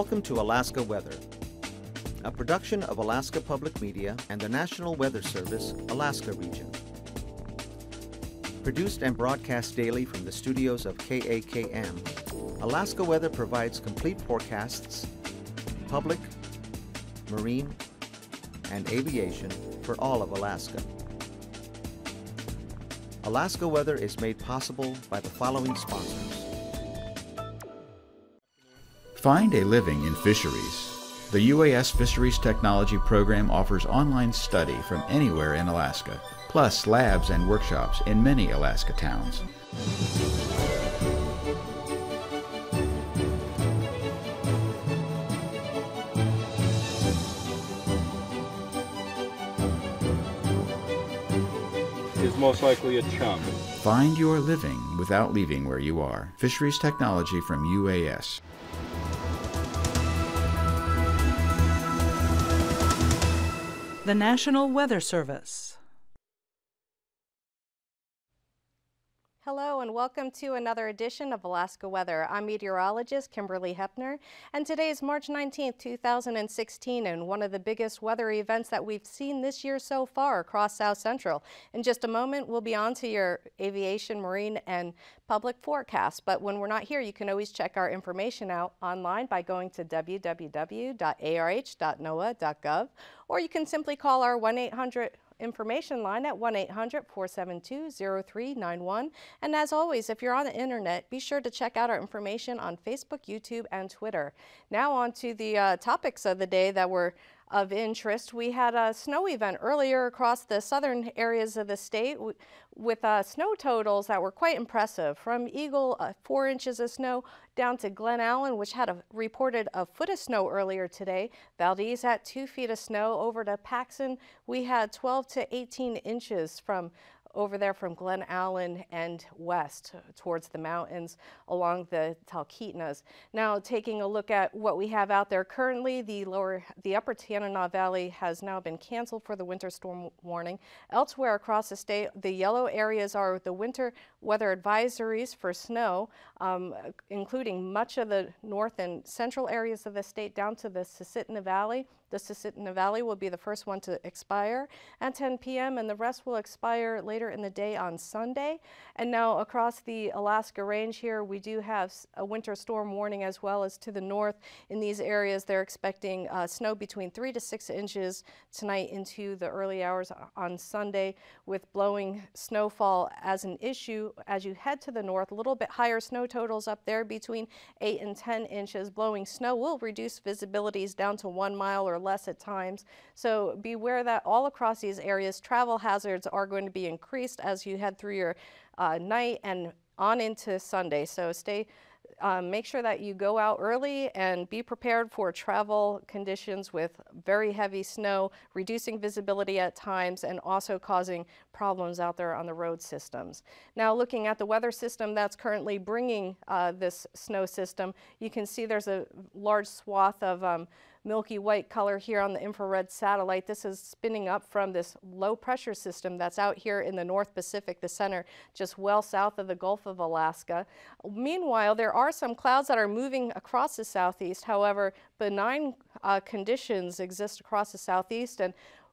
Welcome to Alaska Weather, a production of Alaska Public Media and the National Weather Service, Alaska Region. Produced and broadcast daily from the studios of KAKM, Alaska Weather provides complete forecasts, public, marine, and aviation for all of Alaska. Alaska Weather is made possible by the following sponsors. Find a living in fisheries. The UAS Fisheries Technology Program offers online study from anywhere in Alaska, plus labs and workshops in many Alaska towns. It's most likely a chum. Find your living without leaving where you are. Fisheries Technology from UAS. The National Weather Service. Hello and welcome to another edition of Alaska Weather. I'm meteorologist Kimberly Hepner, and today is March 19th, 2016, and one of the biggest weather events that we've seen this year so far across South Central. In just a moment, we'll be on to your aviation, marine, and public forecast, but when we're not here, you can always check our information out online by going to www.arh.noaa.gov, or you can simply call our 1-800 information line at 1-800-472-0391. And as always, if you're on the internet, be sure to check out our information on Facebook, YouTube, and Twitter. Now on to the topics of the day that were of interest. We had a snow event earlier across the southern areas of the state with snow totals that were quite impressive. From Eagle, 4 inches of snow, down to Glen Allen, which had reported a foot of snow earlier today. Valdez had 2 feet of snow. Over to Paxson, we had 12 to 18 inches from over there from Glen Allen and west towards the mountains along the Talkeetnas. Now taking a look at what we have out there currently, the upper Tanana Valley has now been canceled for the winter storm warning. Elsewhere across the state, the yellow areas are the winter weather advisories for snow, including much of the north and central areas of the state down to the Susitna Valley. The Susitna Valley will be the first one to expire at 10 p.m. and the rest will expire later in the day on Sunday. And now across the Alaska Range here, we do have a winter storm warning as well as to the north. In these areas, they're expecting snow between 3 to 6 inches tonight into the early hours on Sunday, with blowing snowfall as an issue as you head to the north. A little bit higher snow totals up there between 8 and 10 inches. Blowing snow will reduce visibilities down to 1 mile or less at times. So beware that all across these areas, travel hazards are going to be increased as you head through your night and on into Sunday. So make sure that you go out early and be prepared for travel conditions with very heavy snow, reducing visibility at times and also causing problems out there on the road systems. Now looking at the weather system that's currently bringing this snow system, you can see there's a large swath of milky white color here on the infrared satellite. This is spinning up from this low pressure system that's out here in the North Pacific, the center, just well south of the Gulf of Alaska. Meanwhile, there are some clouds that are moving across the southeast. However, benign conditions exist across the southeast and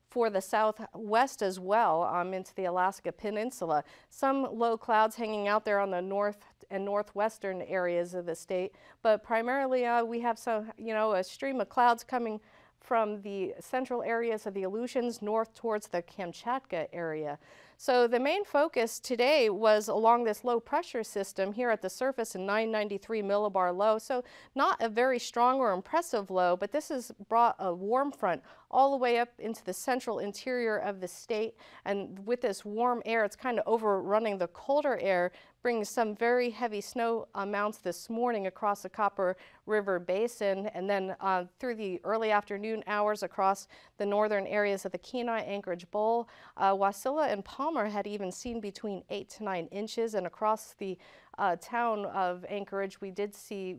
for the southwest as well, into the Alaska Peninsula. Some low clouds hanging out there on the north and northwestern areas of the state, but primarily we have some, a stream of clouds coming from the central areas of the Aleutians north towards the Kamchatka area. So the main focus today was along this low pressure system here at the surface in 993 millibar low. So not a very strong or impressive low, but this has brought a warm front all the way up into the central interior of the state. And with this warm air, it's kind of overrunning the colder air, bringing some very heavy snow amounts this morning across the Copper River Basin. And then through the early afternoon hours across the northern areas of the Kenai Anchorage Bowl, Wasilla and Palmer had even seen between 8 to 9 inches, and across the town of Anchorage, we did see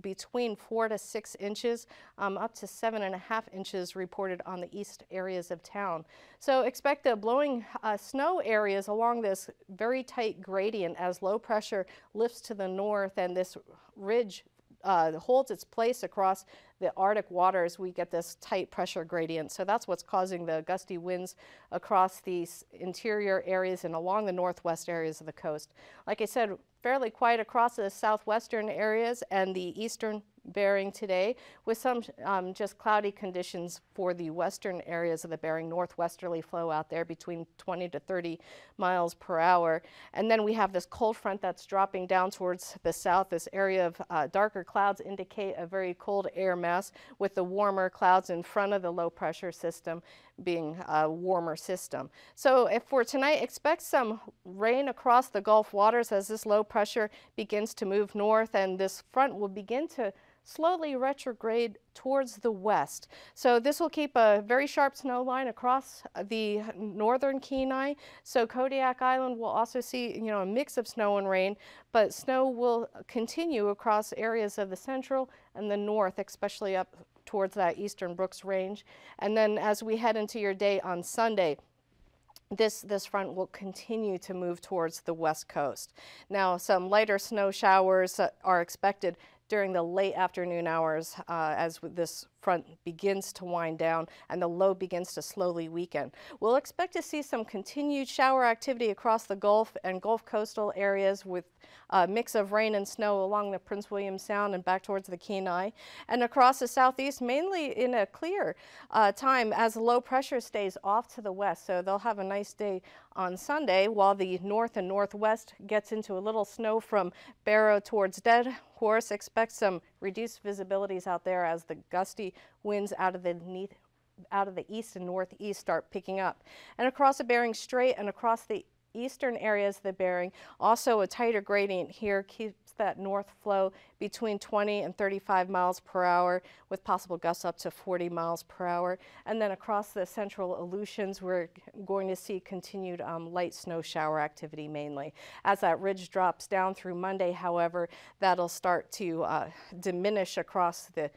between 4 to 6 inches, up to 7.5 inches reported on the east areas of town. So expect the blowing snow areas along this very tight gradient as low pressure lifts to the north and this ridge holds its place across the Arctic waters, we get this tight pressure gradient. So that's what's causing the gusty winds across these interior areas and along the northwest areas of the coast. Like I said, fairly quiet across the southwestern areas and the eastern Bering today, with some just cloudy conditions for the western areas of the Bering, northwesterly flow out there between 20 to 30 miles per hour. And then we have this cold front that's dropping down towards the south. This area of darker clouds indicate a very cold air mass, with the warmer clouds in front of the low pressure system being a warmer system. So if for tonight, expect some rain across the Gulf waters as this low pressure begins to move north, and this front will begin to slowly retrograde towards the west. So this will keep a very sharp snow line across the northern Kenai. So Kodiak Island will also see, you know, a mix of snow and rain, but snow will continue across areas of the central and the north, especially up towards that eastern Brooks Range. And then as we head into your day on Sunday, this front will continue to move towards the west coast. Now, some lighter snow showers are expected during the late afternoon hours as this front begins to wind down and the low begins to slowly weaken. We'll expect to see some continued shower activity across the Gulf and Gulf coastal areas, with a mix of rain and snow along the Prince William Sound and back towards the Kenai, and across the southeast, mainly in a clear time as low pressure stays off to the west. So they'll have a nice day on Sunday, while the north and northwest gets into a little snow from Barrow towards Dead Horse. Expect some reduced visibilities out there as the gusty winds out of the east and northeast start picking up. And across the Bering Strait and across the eastern areas of the Bering, also a tighter gradient here keeps that north flow between 20 and 35 miles per hour, with possible gusts up to 40 miles per hour. And then across the central Aleutians, we're going to see continued light snow shower activity mainly. As that ridge drops down through Monday, however, that'll start to diminish across the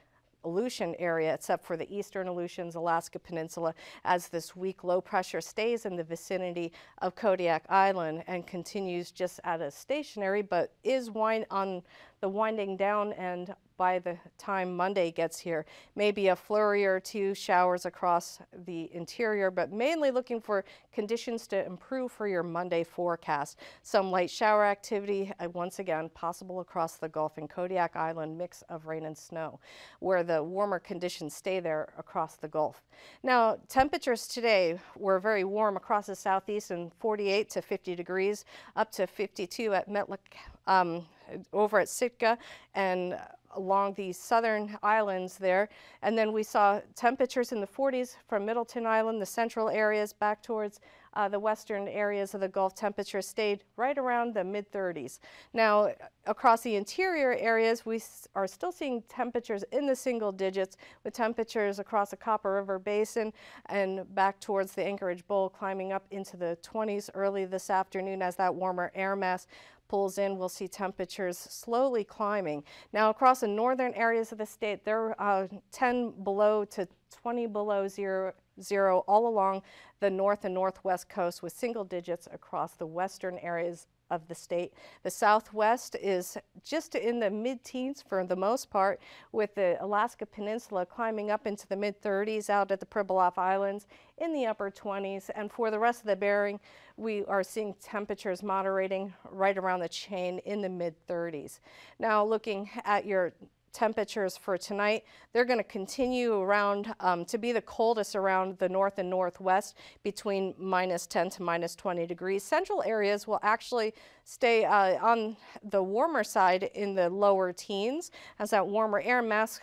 Aleutian area, except for the eastern Aleutians, Alaska Peninsula, as this weak low pressure stays in the vicinity of Kodiak Island and continues just at a stationary, but is on the winding down, and by the time Monday gets here, maybe a flurry or two showers across the interior, but mainly looking for conditions to improve for your Monday forecast. Some light shower activity, once again, possible across the Gulf and Kodiak Island, mix of rain and snow, where the warmer conditions stay there across the Gulf. Now, temperatures today were very warm across the southeast, and 48 to 50 degrees, up to 52 at Metla, over at Sitka, and along the southern islands there. And then we saw temperatures in the 40s from Middleton Island, the central areas back towards the western areas of the Gulf. Temperatures stayed right around the mid-30s. Now, across the interior areas, we are still seeing temperatures in the single digits, with temperatures across the Copper River Basin and back towards the Anchorage Bowl climbing up into the 20s early this afternoon as that warmer air mass pulls in. We'll see temperatures slowly climbing. Now, across the northern areas of the state, they're 10 below to 20 below zero all along the north and northwest coast, with single digits across the western areas of the state. The southwest is just in the mid-teens for the most part, with the Alaska Peninsula climbing up into the mid-30s out at the Pribilof Islands, in the upper 20s. And for the rest of the Bering, we are seeing temperatures moderating right around the chain in the mid-30s. Now, looking at your temperatures for tonight, they're going to continue around to be the coldest around the north and northwest, between minus 10 to minus 20 degrees. Central areas will actually stay on the warmer side in the lower teens as that warmer air mass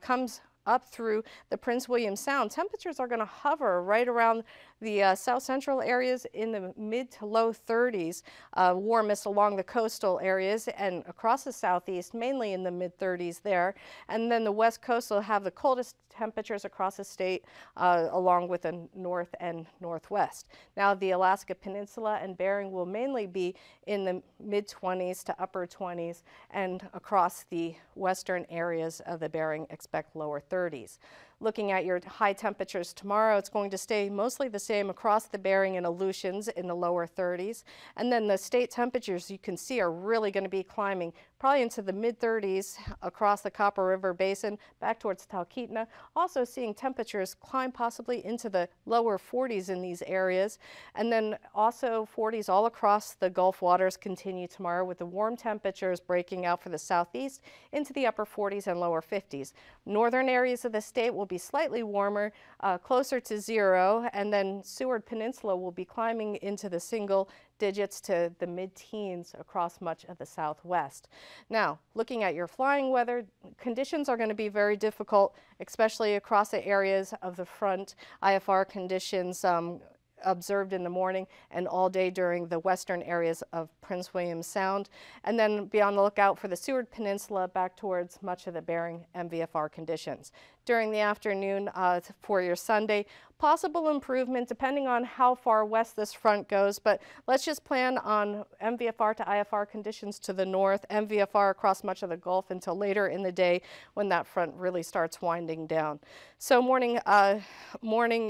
comes up through the Prince William Sound. Temperatures are going to hover right around the south central areas in the mid to low 30s, warmest along the coastal areas, and across the southeast mainly in the mid 30s there. And then the west coast will have the coldest temperatures across the state, along with the north and northwest. Now, the Alaska Peninsula and Bering will mainly be in the mid 20s to upper 20s, and across the western areas of the Bering expect lower 30s. Looking at your high temperatures tomorrow, it's going to stay mostly the same across the Bering and Aleutians in the lower 30s. And then the state temperatures you can see are really going to be climbing probably into the mid 30s across the Copper River Basin back towards Talkeetna. Also seeing temperatures climb possibly into the lower 40s in these areas. And then also 40s all across the Gulf waters continue tomorrow with the warm temperatures breaking out for the southeast into the upper 40s and lower 50s. Northern areas of the state will be slightly warmer, closer to zero, and then Seward Peninsula will be climbing into the single digits to the mid-teens across much of the southwest. Now, looking at your flying weather, conditions are going to be very difficult, especially across the areas of the front. IFR conditions observed in the morning and all day during the western areas of Prince William Sound. And then be on the lookout for the Seward Peninsula back towards much of the Bering MVFR conditions. During the afternoon for your Sunday, possible improvement depending on how far west this front goes, but let's just plan on MVFR to IFR conditions to the north, MVFR across much of the Gulf until later in the day when that front really starts winding down. So morning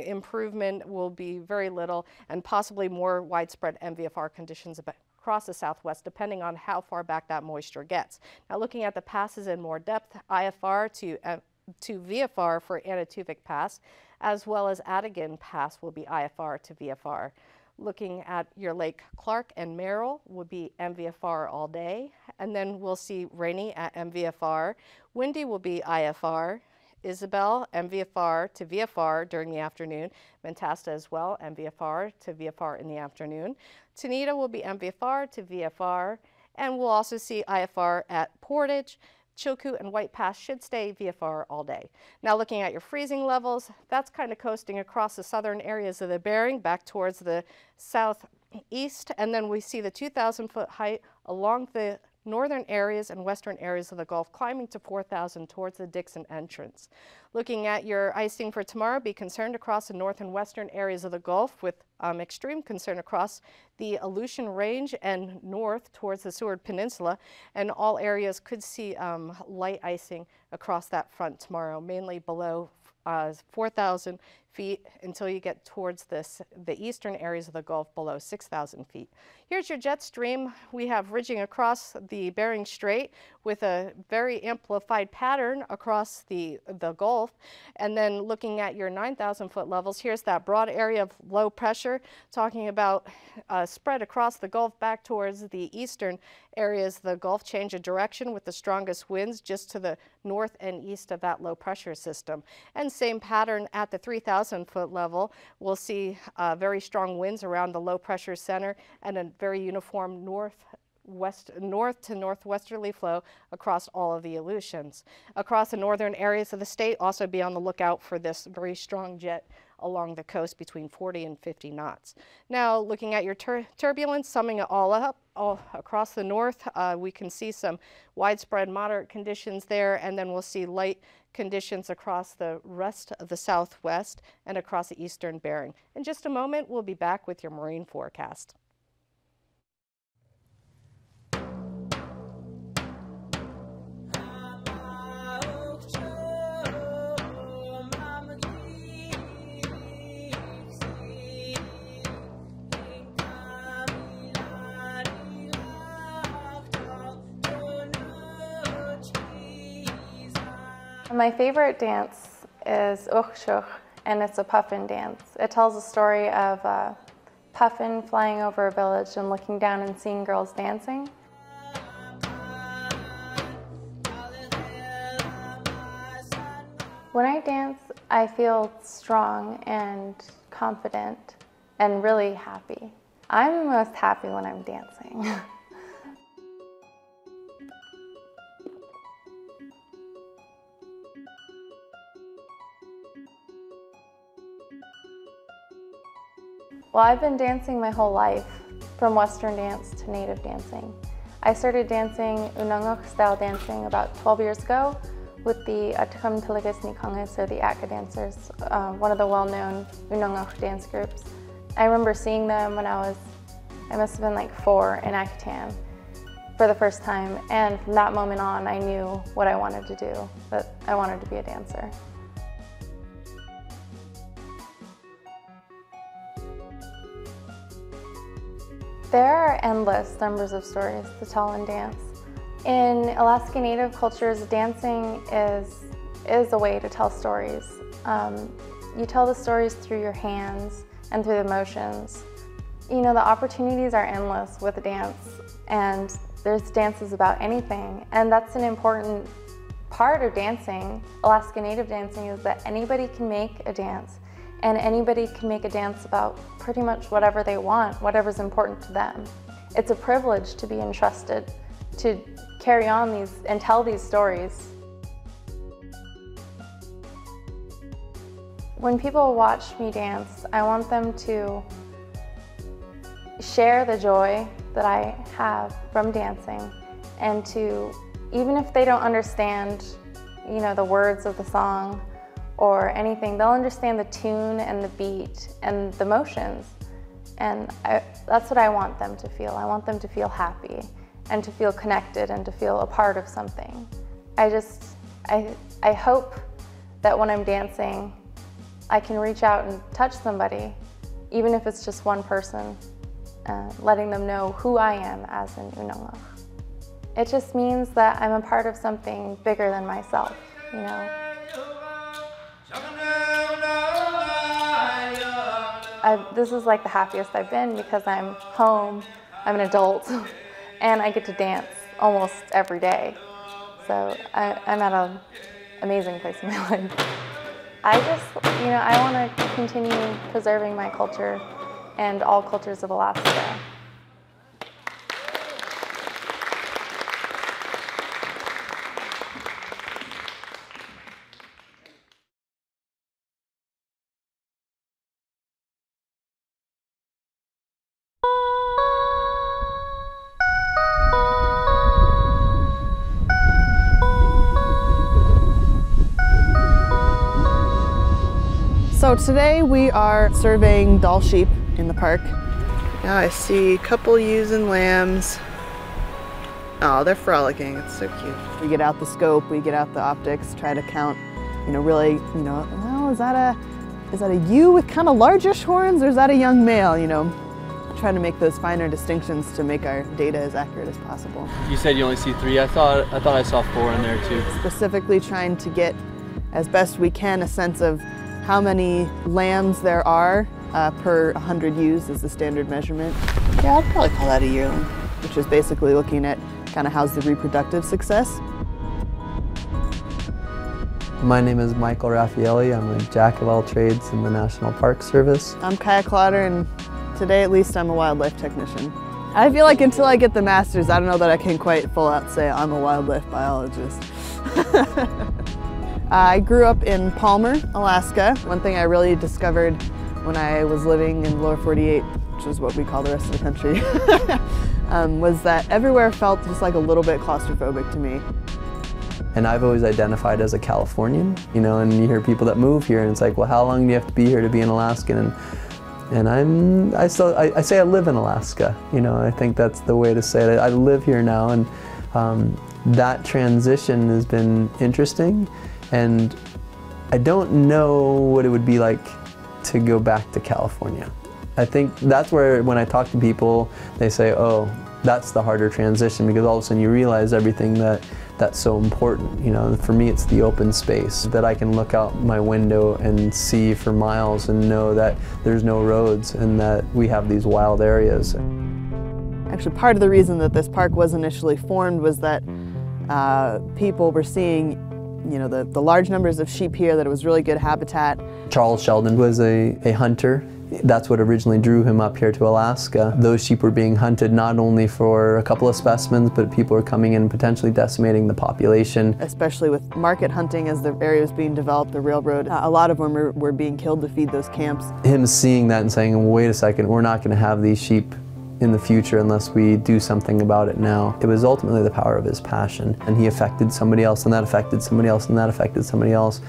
improvement will be very little and possibly more widespread MVFR conditions across the southwest, depending on how far back that moisture gets. Now looking at the passes in more depth, IFR to VFR for Anatuvik Pass, as well as Atagan Pass will be IFR to VFR. Looking at your Lake Clark and Merrill will be MVFR all day, and then we'll see rainy at MVFR. Windy will be IFR. Isabel, MVFR to VFR during the afternoon. Mentasta as well, MVFR to VFR in the afternoon. Tanita will be MVFR to VFR, and we'll also see IFR at Portage. Chilkoot and White Pass should stay VFR all day. Now looking at your freezing levels, that's kind of coasting across the southern areas of the Bering back towards the southeast, and then we see the 2,000-foot height along the northern areas and western areas of the Gulf climbing to 4,000 towards the Dixon entrance. Looking at your icing for tomorrow, be concerned across the north and western areas of the Gulf with extreme concern across the Aleutian Range and north towards the Seward Peninsula, and all areas could see light icing across that front tomorrow, mainly below 4,000 feet until you get towards the eastern areas of the Gulf below 6,000 feet. Here's your jet stream. We have ridging across the Bering Strait with a very amplified pattern across the Gulf. And then looking at your 9,000-foot levels, here's that broad area of low pressure, talking about spread across the Gulf back towards the eastern areas of the Gulf, change of direction with the strongest winds just to the north and east of that low pressure system. And same pattern at the 3,000-foot level. We'll see very strong winds around the low pressure center and a very uniform north to northwesterly flow across all of the Aleutians. Across the northern areas of the state, also be on the lookout for this very strong jet along the coast between 40 and 50 knots. Now looking at your turbulence, summing it all up, all across the north, we can see some widespread moderate conditions there, and then we'll see light conditions across the rest of the southwest and across the eastern Bering. In just a moment, we'll be back with your marine forecast. My favorite dance is Uksuch, and it's a puffin dance. It tells a story of a puffin flying over a village and looking down and seeing girls dancing. When I dance, I feel strong and confident and really happy. I'm most happy when I'm dancing. Well, I've been dancing my whole life, from Western dance to Native dancing. I started dancing Unangax style dancing about 12 years ago with the Atkam Tillikas Nikongas, or the Atka dancers, one of the well-known Unangax dance groups. I remember seeing them when I must have been like 4 in Atkam for the first time, and from that moment on I knew what I wanted to do, that I wanted to be a dancer. There are endless numbers of stories to tell in dance. In Alaska Native cultures, dancing is a way to tell stories. You tell the stories through your hands and through the motions. You know, the opportunities are endless with dance, and there's dances about anything, and that's an important part of dancing. Alaska Native dancing is that anybody can make a dance, and anybody can make a dance about pretty much whatever they want, whatever's important to them. It's a privilege to be entrusted to carry on these and tell these stories. When people watch me dance, I want them to share the joy that I have from dancing, and to, even if they don't understand, you know, the words of the song or anything, they'll understand the tune and the beat and the motions. And that's what I want them to feel. I want them to feel happy and to feel connected and to feel a part of something. I hope that when I'm dancing, I can reach out and touch somebody, even if it's just one person, letting them know who I am as an Unangax. It just means that I'm a part of something bigger than myself, you know. This is like the happiest I've been because I'm home, I'm an adult, and I get to dance almost every day. So I'm at an amazing place in my life. I just, you know, I want to continue preserving my culture and all cultures of Alaska. So today we are surveying doll sheep in the park. Now I see a couple ewes and lambs. Oh, they're frolicking, it's so cute. We get out the scope, we get out the optics, try to count, you know, really, you know, well, is that a ewe with kind of largish horns, or is that a young male, you know? Trying to make those finer distinctions to make our data as accurate as possible. You said you only see three, I thought I saw four in there too. Specifically trying to get, as best we can, a sense of how many lambs there are per 100 ewes is the standard measurement. Yeah, I'd probably call that a yearling, which is basically looking at kind of how's the reproductive success. My name is Michael Raffaelli. I'm a jack of all trades in the National Park Service. I'm Kaia Clotter, and today at least I'm a wildlife technician. I feel like until I get the master's, I don't know that I can quite full out say I'm a wildlife biologist. I grew up in Palmer, Alaska. One thing I really discovered when I was living in Lower 48, which is what we call the rest of the country, was that everywhere felt just like a little bit claustrophobic to me. And I've always identified as a Californian, you know, and you hear people that move here and it's like, well, how long do you have to be here to be an Alaskan? And I say I live in Alaska, you know, I think that's the way to say it. I live here now, and that transition has been interesting. And I don't know what it would be like to go back to California. I think that's where, when I talk to people, they say, oh, that's the harder transition, because all of a sudden you realize everything that's so important. You know, for me, it's the open space, that I can look out my window and see for miles and know that there's no roads and that we have these wild areas. Actually, part of the reason that this park was initially formed was that people were seeing, you know, the large numbers of sheep here, that it was really good habitat. Charles Sheldon was a hunter. That's what originally drew him up here to Alaska. Those sheep were being hunted not only for a couple of specimens, but people were coming in and potentially decimating the population. Especially with market hunting as the area was being developed, the railroad, a lot of them were being killed to feed those camps. Him seeing that and saying, wait a second, we're not going to have these sheep in the future unless we do something about it now. It was ultimately the power of his passion, and he affected somebody else, and that affected somebody else, and that affected somebody else,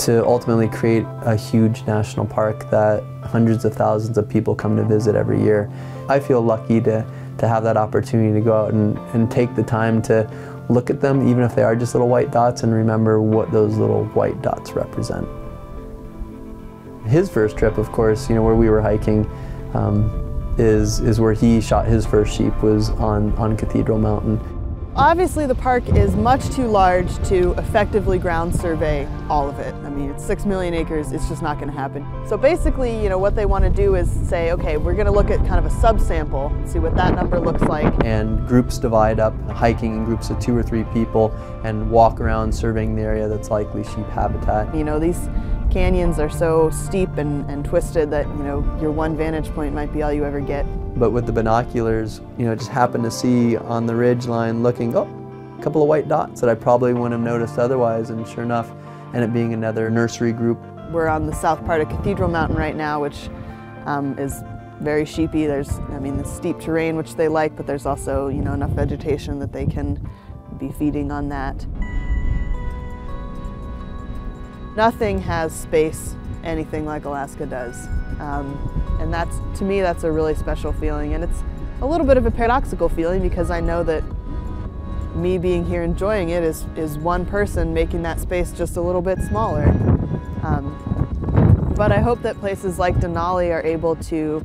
to ultimately create a huge national park that hundreds of thousands of people come to visit every year. I feel lucky to have that opportunity to go out and take the time to look at them, even if they are just little white dots, and remember what those little white dots represent. His first trip, of course, you know, where we were hiking, is where he shot his first sheep, was on Cathedral Mountain. Obviously the park is much too large to effectively ground survey all of it. I mean, it's 6 million acres, it's just not gonna happen. So basically, you know, what they wanna do is say, okay, we're gonna look at kind of a subsample, see what that number looks like. And groups divide up, hiking in groups of 2 or 3 people and walk around surveying the area that's likely sheep habitat. You know, these canyons are so steep and twisted that, you know, your one vantage point might be all you ever get. But with the binoculars, you know, just happened to see on the ridge line looking, oh, a couple of white dots that I probably wouldn't have noticed otherwise, and sure enough, ended up being another nursery group. We're on the south part of Cathedral Mountain right now, which is very sheepy. There's, I mean, the steep terrain, which they like, but there's also, you know, enough vegetation that they can be feeding on that. Nothing has space anything like Alaska does. And that's, to me, that's a really special feeling. And it's a little bit of a paradoxical feeling, because I know that me being here enjoying it is one person making that space just a little bit smaller. But I hope that places like Denali are able to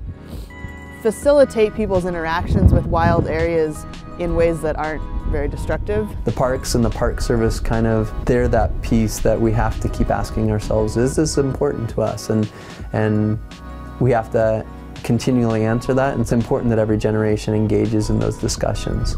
facilitate people's interactions with wild areas in ways that aren't very destructive. The parks and the Park Service kind of, they're that piece that we have to keep asking ourselves, is this important to us? And we have to continually answer that, and it's important that every generation engages in those discussions.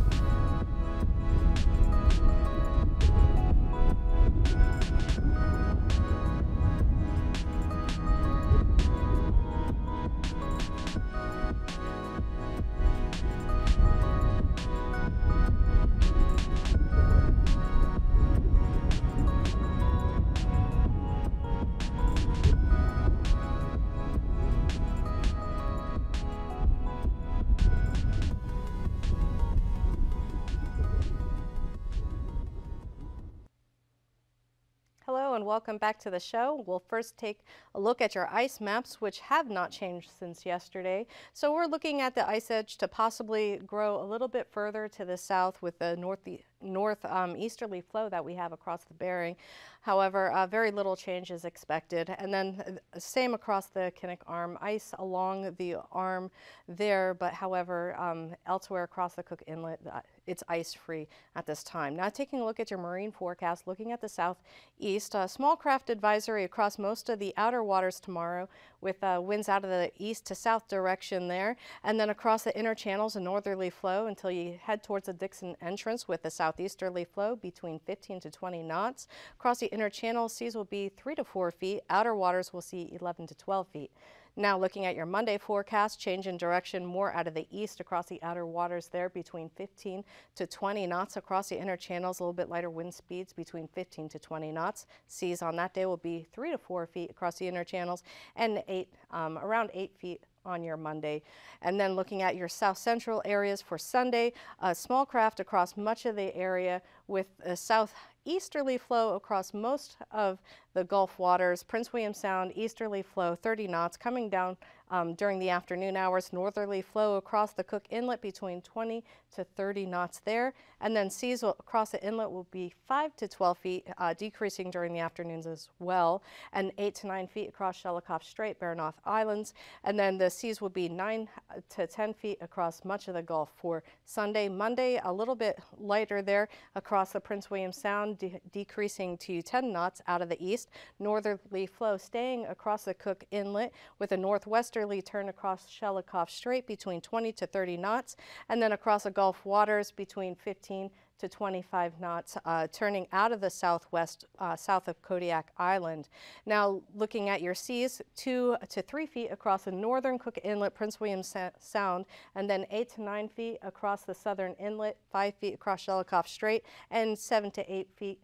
Welcome back to the show. We'll first take a look at your ice maps, which have not changed since yesterday. So we're looking at the ice edge to possibly grow a little bit further to the south with the northeasterly flow that we have across the bearing. However, very little change is expected. And then same across the Kinnick Arm, ice along the arm there, but however, elsewhere across the Cook Inlet, it's ice-free at this time. Now taking a look at your marine forecast, looking at the southeast, a small craft advisory across most of the outer waters tomorrow with winds out of the east to south direction there, and then across the inner channels a northerly flow until you head towards the Dixon entrance with a southeasterly flow between 15 to 20 knots. Across the inner channel, seas will be 3 to 4 feet, outer waters will see 11 to 12 feet. Now looking at your Monday forecast, change in direction more out of the east across the outer waters there between 15 to 20 knots. Across the inner channels, a little bit lighter wind speeds between 15 to 20 knots. Seas on that day will be 3 to 4 feet across the inner channels and around 8 feet on your Monday. And then looking at your south central areas for Sunday, a small craft across much of the area with a southeasterly flow across most of the Gulf waters, Prince William Sound, easterly flow 30 knots coming down during the afternoon hours, northerly flow across the Cook Inlet between 20 to 30 knots there, and then seas across the inlet will be 5 to 12 feet, decreasing during the afternoons as well, and 8 to 9 feet across Shelikof Strait, Baranof Islands, and then the seas will be 9 to 10 feet across much of the Gulf for Sunday. Monday, a little bit lighter there across the Prince William Sound, decreasing to 10 knots out of the east, northerly flow staying across the Cook Inlet with a northwesterly turn across Shelikof Strait between 20 to 30 knots, and then across the Gulf waters between 15 to 25 knots, turning out of the southwest, south of Kodiak Island. Now looking at your seas, 2 to 3 feet across the northern Cook Inlet, Prince William Sound, and then 8 to 9 feet across the southern inlet, 5 feet across Shelikof Strait, and 7 to 8 feet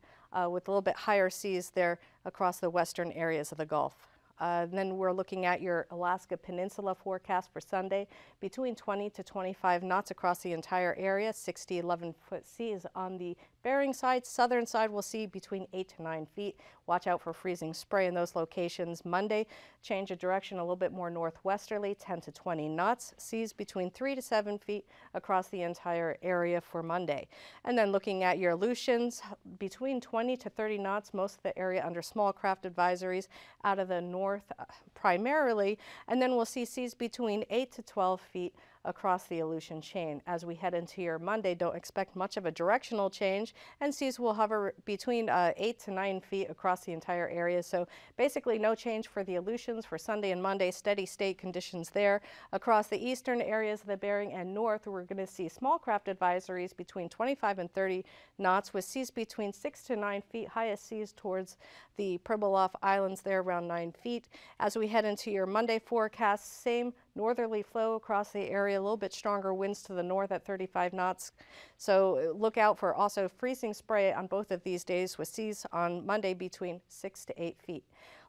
with a little bit higher seas there across the western areas of the Gulf. Then we're looking at your Alaska Peninsula forecast for Sunday, between 20 to 25 knots across the entire area, 6 to 11 foot seas on the Bering side. Southern side will see between 8 to 9 feet, Watch out for freezing spray in those locations. Monday, change of direction a little bit more northwesterly, 10 to 20 knots. Seas between 3 to 7 feet across the entire area for Monday. And then looking at your Aleutians, between 20 to 30 knots, most of the area under small craft advisories out of the north primarily. And then we'll see seas between 8 to 12 feet across the Aleutian chain. As we head into your Monday, don't expect much of a directional change, and seas will hover between 8 to 9 feet across the entire area. So basically no change for the Aleutians for Sunday and Monday, steady state conditions there. Across the eastern areas of the Bering and north, we're going to see small craft advisories between 25 and 30 knots with seas between 6 to 9 feet, highest seas towards the Pribilof Islands there around 9 feet. As we head into your Monday forecast, same northerly flow across the area, a little bit stronger winds to the north at 35 knots. So look out for also freezing spray on both of these days with seas on Monday between 6 to 8 feet.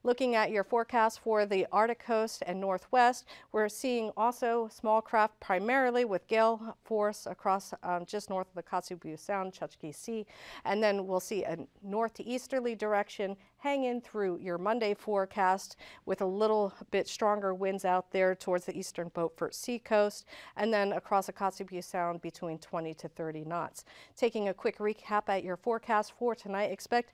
Looking at your forecast for the Arctic coast and northwest, we're seeing also small craft primarily with gale force across just north of the Kotzebue Sound, Chukchi Sea, and then we'll see a north to easterly direction hang in through your Monday forecast with a little bit stronger winds out there towards the eastern Beaufort Sea coast, and then across the Kotzebue Sound between 20 to 30 knots. Taking a quick recap at your forecast for tonight, expect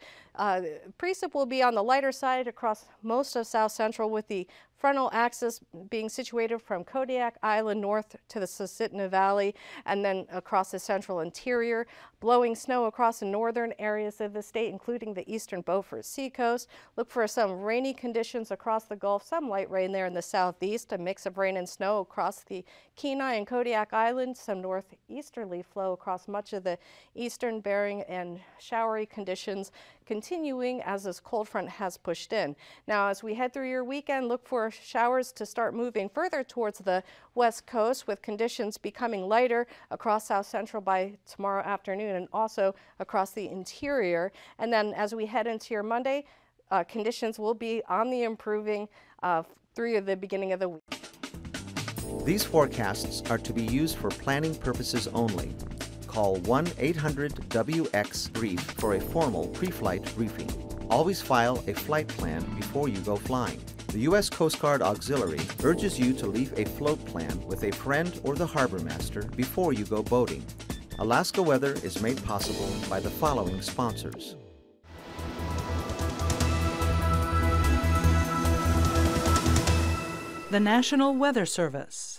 precip will be on the lighter side across most of South Central, with the frontal axis being situated from Kodiak Island north to the Susitna Valley and then across the central interior. Blowing snow across the northern areas of the state, including the eastern Beaufort Sea coast. Look for some rainy conditions across the Gulf, some light rain there in the southeast, a mix of rain and snow across the Kenai and Kodiak Island, some northeasterly flow across much of the eastern Bering, and showery conditions continuing as this cold front has pushed in. Now, as we head through your weekend, look for showers to start moving further towards the west coast, with conditions becoming lighter across South Central by tomorrow afternoon and also across the interior. And then as we head into your Monday, conditions will be on the improving through the beginning of the week. These forecasts are to be used for planning purposes only. Call 1-800-WX-BRIEF for a formal pre-flight briefing. Always file a flight plan before you go flying. The U.S. Coast Guard Auxiliary urges you to leave a float plan with a friend or the harbor master before you go boating. Alaska Weather is made possible by the following sponsors. The National Weather Service.